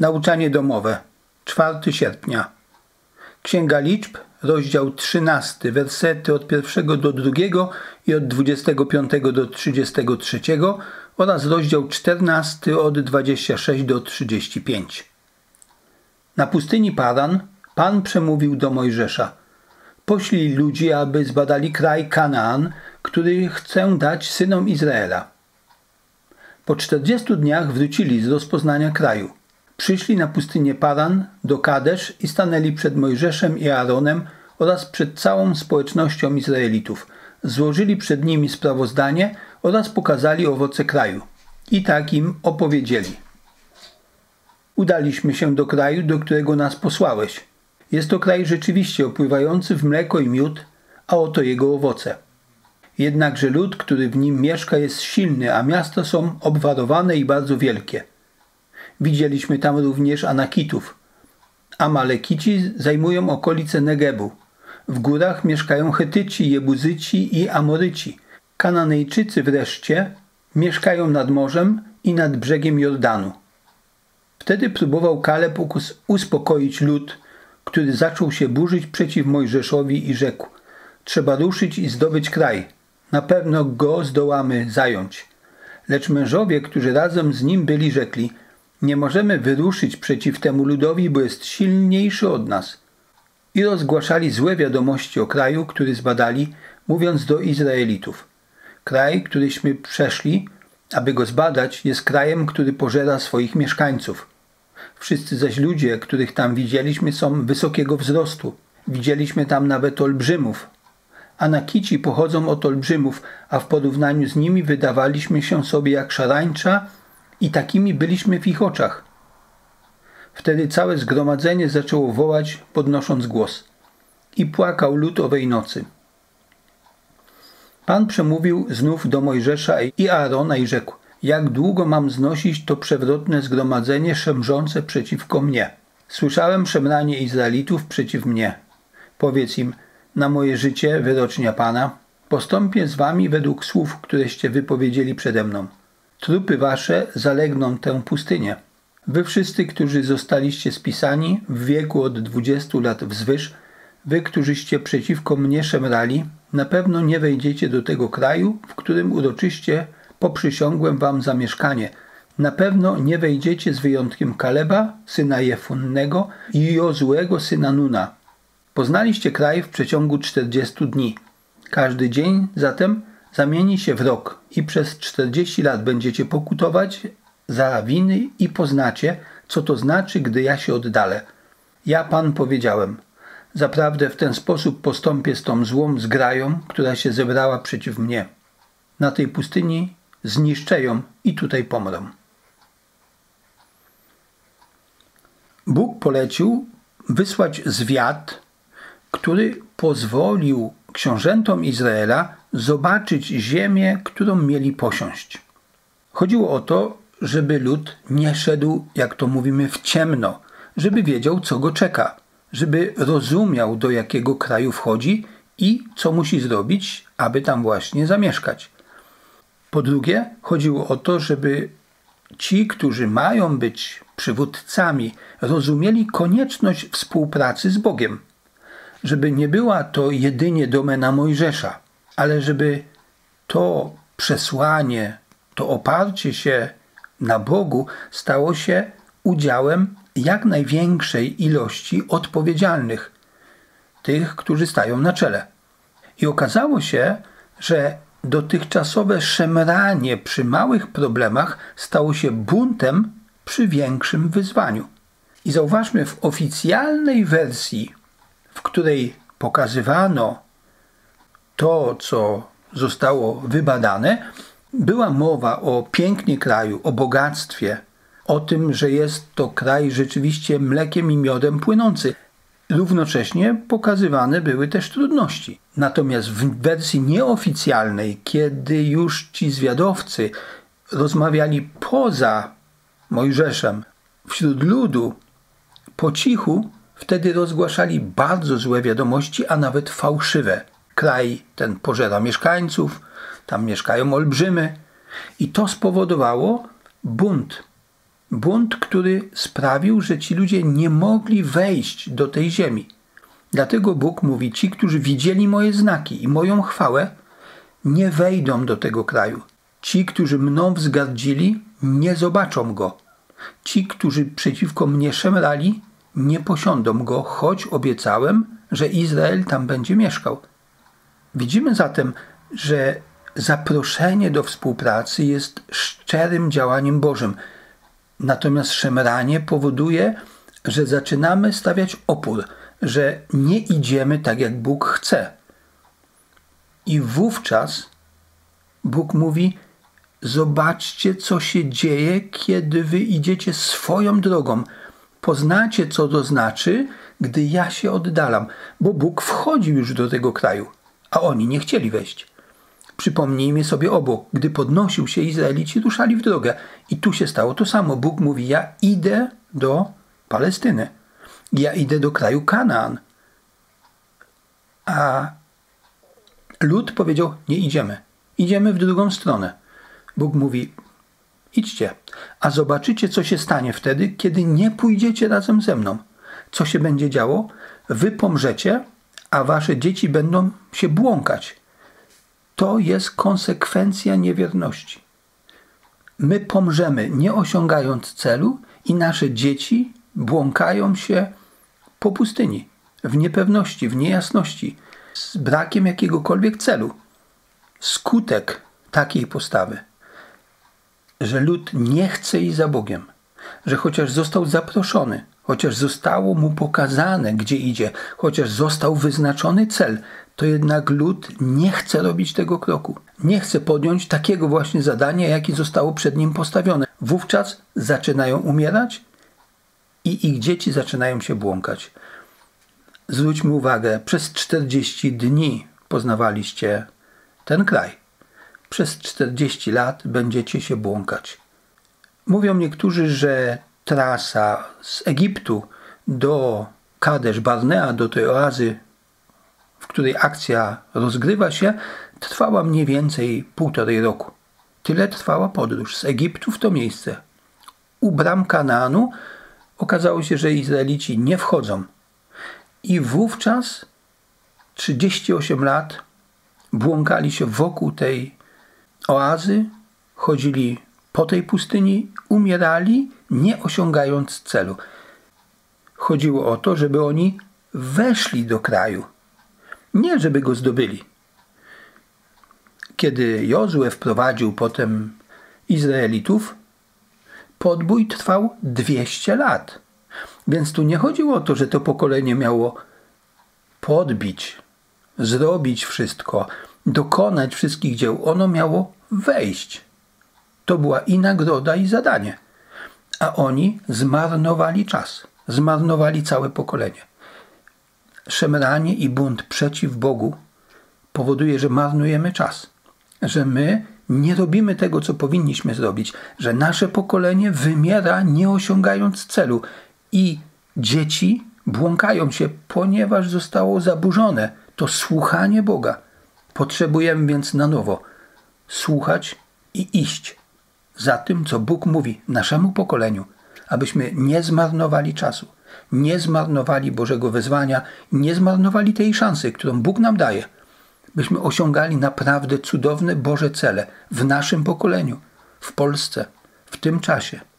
Nauczanie domowe, 4 sierpnia. Księga liczb, rozdział 13, wersety od 1 do 2 i od 25 do 33 oraz rozdział 14 od 26 do 35. Na pustyni Paran Pan przemówił do Mojżesza. Poślij ludzi, aby zbadali kraj Kanaan, który chcę dać synom Izraela. Po 40 dniach wrócili z rozpoznania kraju. Przyszli na pustynię Paran do Kadesz i stanęli przed Mojżeszem i Aaronem oraz przed całą społecznością Izraelitów. Złożyli przed nimi sprawozdanie oraz pokazali owoce kraju. I tak im opowiedzieli. Udaliśmy się do kraju, do którego nas posłałeś. Jest to kraj rzeczywiście opływający w mleko i miód, a oto jego owoce. Jednakże lud, który w nim mieszka, jest silny, a miasta są obwarowane i bardzo wielkie. Widzieliśmy tam również Anakitów. Amalekici zajmują okolice Negebu. W górach mieszkają Chetyci, Jebuzyci i Amoryci. Kananejczycy wreszcie mieszkają nad morzem i nad brzegiem Jordanu. Wtedy próbował Kaleb uspokoić lud, który zaczął się burzyć przeciw Mojżeszowi i rzekł: trzeba ruszyć i zdobyć kraj. Na pewno go zdołamy zająć. Lecz mężowie, którzy razem z nim byli, rzekli: nie możemy wyruszyć przeciw temu ludowi, bo jest silniejszy od nas. I rozgłaszali złe wiadomości o kraju, który zbadali, mówiąc do Izraelitów: kraj, któryśmy przeszli, aby go zbadać, jest krajem, który pożera swoich mieszkańców. Wszyscy zaś ludzie, których tam widzieliśmy, są wysokiego wzrostu. Widzieliśmy tam nawet olbrzymów. Anakici pochodzą od olbrzymów, a w porównaniu z nimi wydawaliśmy się sobie jak szarańcza i takimi byliśmy w ich oczach. Wtedy całe zgromadzenie zaczęło wołać, podnosząc głos. I płakał lud owej nocy. Pan przemówił znów do Mojżesza i Aarona i rzekł: jak długo mam znosić to przewrotne zgromadzenie szemrzące przeciwko mnie? Słyszałem szemranie Izraelitów przeciw mnie. Powiedz im: na moje życie, wyrocznia Pana, postąpię z wami według słów, któreście wypowiedzieli przede mną. Trupy wasze zalegną tę pustynię. Wy wszyscy, którzy zostaliście spisani w wieku od 20 lat wzwyż, wy, którzyście przeciwko mnie szemrali, na pewno nie wejdziecie do tego kraju, w którym uroczyście poprzysiągłem wam zamieszkanie. Na pewno nie wejdziecie z wyjątkiem Kaleba, syna Jefunnego i Jozuego, syna Nuna. Poznaliście kraj w przeciągu 40 dni. Każdy dzień zatem zamieni się w rok i przez 40 lat będziecie pokutować za winy i poznacie, co to znaczy, gdy ja się oddalę. Ja, Pan, powiedziałem. Zaprawdę w ten sposób postąpię z tą złą zgrają, która się zebrała przeciw mnie. Na tej pustyni zniszczę ją i tutaj pomrą. Bóg polecił wysłać zwiad, który pozwolił książętom Izraela zobaczyć ziemię, którą mieli posiąść. Chodziło o to, żeby lud nie szedł, jak to mówimy, w ciemno, żeby wiedział, co go czeka, żeby rozumiał, do jakiego kraju wchodzi i co musi zrobić, aby tam właśnie zamieszkać. Po drugie, chodziło o to, żeby ci, którzy mają być przywódcami, rozumieli konieczność współpracy z Bogiem. Żeby nie była to jedynie domena Mojżesza, ale żeby to przesłanie, to oparcie się na Bogu stało się udziałem jak największej ilości odpowiedzialnych, tych, którzy stają na czele. I okazało się, że dotychczasowe szemranie przy małych problemach stało się buntem przy większym wyzwaniu. I zauważmy, w oficjalnej wersji, w której pokazywano to, co zostało wybadane, była mowa o pięknie kraju, o bogactwie, o tym, że jest to kraj rzeczywiście mlekiem i miodem płynący. Równocześnie pokazywane były też trudności. Natomiast w wersji nieoficjalnej, kiedy już ci zwiadowcy rozmawiali poza Mojżeszem, wśród ludu, po cichu, wtedy rozgłaszali bardzo złe wiadomości, a nawet fałszywe. Kraj ten pożera mieszkańców, tam mieszkają olbrzymy. I to spowodowało bunt. Błąd, który sprawił, że ci ludzie nie mogli wejść do tej ziemi. Dlatego Bóg mówi, ci, którzy widzieli moje znaki i moją chwałę, nie wejdą do tego kraju. Ci, którzy mną wzgardzili, nie zobaczą go. Ci, którzy przeciwko mnie szemrali, nie posiądą go, choć obiecałem, że Izrael tam będzie mieszkał. Widzimy zatem, że zaproszenie do współpracy jest szczerym działaniem Bożym. Natomiast szemranie powoduje, że zaczynamy stawiać opór, że nie idziemy tak, jak Bóg chce. I wówczas Bóg mówi, zobaczcie, co się dzieje, kiedy wy idziecie swoją drogą. Poznacie, co to znaczy, gdy ja się oddalam, bo Bóg wchodził już do tego kraju, a oni nie chcieli wejść. Przypomnijmy sobie obok, gdy podnosił się Izraelici, ruszali w drogę. I tu się stało to samo. Bóg mówi, ja idę do Palestyny. Ja idę do kraju Kanaan. A lud powiedział, nie idziemy. Idziemy w drugą stronę. Bóg mówi, idźcie, a zobaczycie, co się stanie wtedy, kiedy nie pójdziecie razem ze mną. Co się będzie działo? Wy pomrzecie, a wasze dzieci będą się błąkać. To jest konsekwencja niewierności. My pomrzemy, nie osiągając celu, i nasze dzieci błąkają się po pustyni, w niepewności, w niejasności, z brakiem jakiegokolwiek celu. Skutek takiej postawy, że lud nie chce iść za Bogiem, że chociaż został zaproszony, chociaż zostało mu pokazane, gdzie idzie, chociaż został wyznaczony cel, to jednak lud nie chce robić tego kroku. Nie chce podjąć takiego właśnie zadania, jakie zostało przed nim postawione. Wówczas zaczynają umierać i ich dzieci zaczynają się błąkać. Zwróćmy uwagę, przez 40 dni poznawaliście ten kraj. Przez 40 lat będziecie się błąkać. Mówią niektórzy, że trasa z Egiptu do Kadesz Barnea, do tej oazy, w której akcja rozgrywa się, trwała mniej więcej 1,5 roku. Tyle trwała podróż z Egiptu w to miejsce. U bram Kanaanu okazało się, że Izraelici nie wchodzą. I wówczas 38 lat błąkali się wokół tej oazy, chodzili po tej pustyni, umierali, nie osiągając celu. Chodziło o to, żeby oni weszli do kraju. Nie, żeby go zdobyli. Kiedy Jozue wprowadził potem Izraelitów, podbój trwał 200 lat. Więc tu nie chodziło o to, że to pokolenie miało podbić, zrobić wszystko, dokonać wszystkich dzieł. Ono miało wejść. To była i nagroda, i zadanie. A oni zmarnowali czas. Zmarnowali całe pokolenie. Szemranie i bunt przeciw Bogu powoduje, że marnujemy czas, że my nie robimy tego, co powinniśmy zrobić, że nasze pokolenie wymiera, nie osiągając celu, i dzieci błąkają się, ponieważ zostało zaburzone to słuchanie Boga. Potrzebujemy więc na nowo słuchać i iść za tym, co Bóg mówi naszemu pokoleniu, abyśmy nie zmarnowali czasu, nie zmarnowali Bożego wezwania, nie zmarnowali tej szansy, którą Bóg nam daje, byśmy osiągali naprawdę cudowne Boże cele w naszym pokoleniu, w Polsce, w tym czasie.